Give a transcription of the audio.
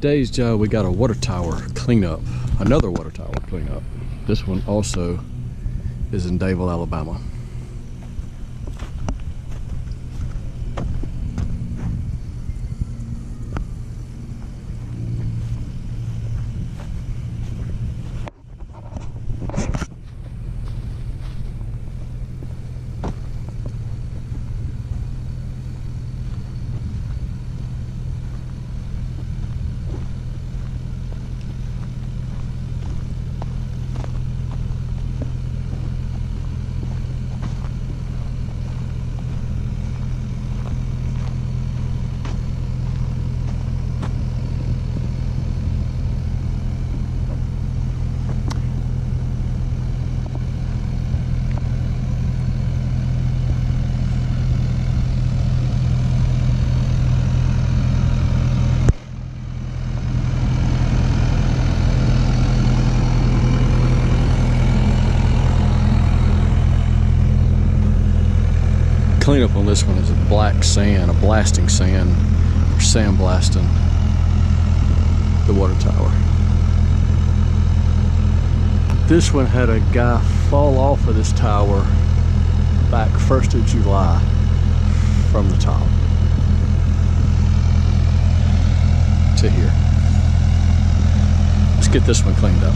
Today's job, we got a water tower cleanup. Another water tower cleanup. This one also is in Dadeville, Alabama. Cleanup on this one is a black sand, a blasting sand, or sandblasting the water tower. This one had a guy fall off of this tower back 1st of July from the top to here. Let's get this one cleaned up.